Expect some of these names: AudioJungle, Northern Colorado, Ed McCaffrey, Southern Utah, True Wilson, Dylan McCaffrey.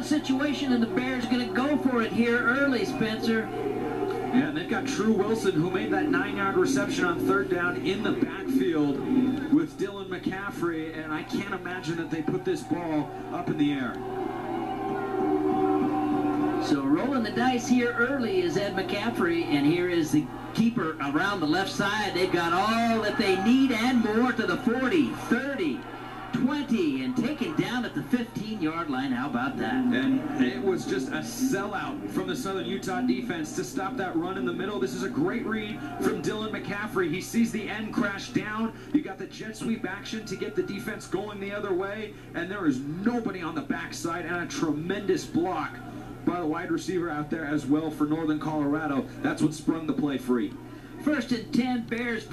2-1 situation, and the Bears going to go for it here early, Spencer. Yeah, and they've got True Wilson, who made that 9-yard reception on third down in the backfield with Dylan McCaffrey, and I can't imagine that they put this ball up in the air. So rolling the dice here early is Ed McCaffrey, and here is the keeper around the left side. They've got all that they need and more to the 40, 30, 20, and taken down at the 15-yard line. How about that? And it was just a sellout from the Southern Utah defense to stop that run in the middle. This is a great read from Dylan McCaffrey. He sees the end crash down. You got the jet sweep action to get the defense going the other way, and there is nobody on the backside, and a tremendous block by the wide receiver out there as well for Northern Colorado. That's what sprung the play free. First and 10, Bears.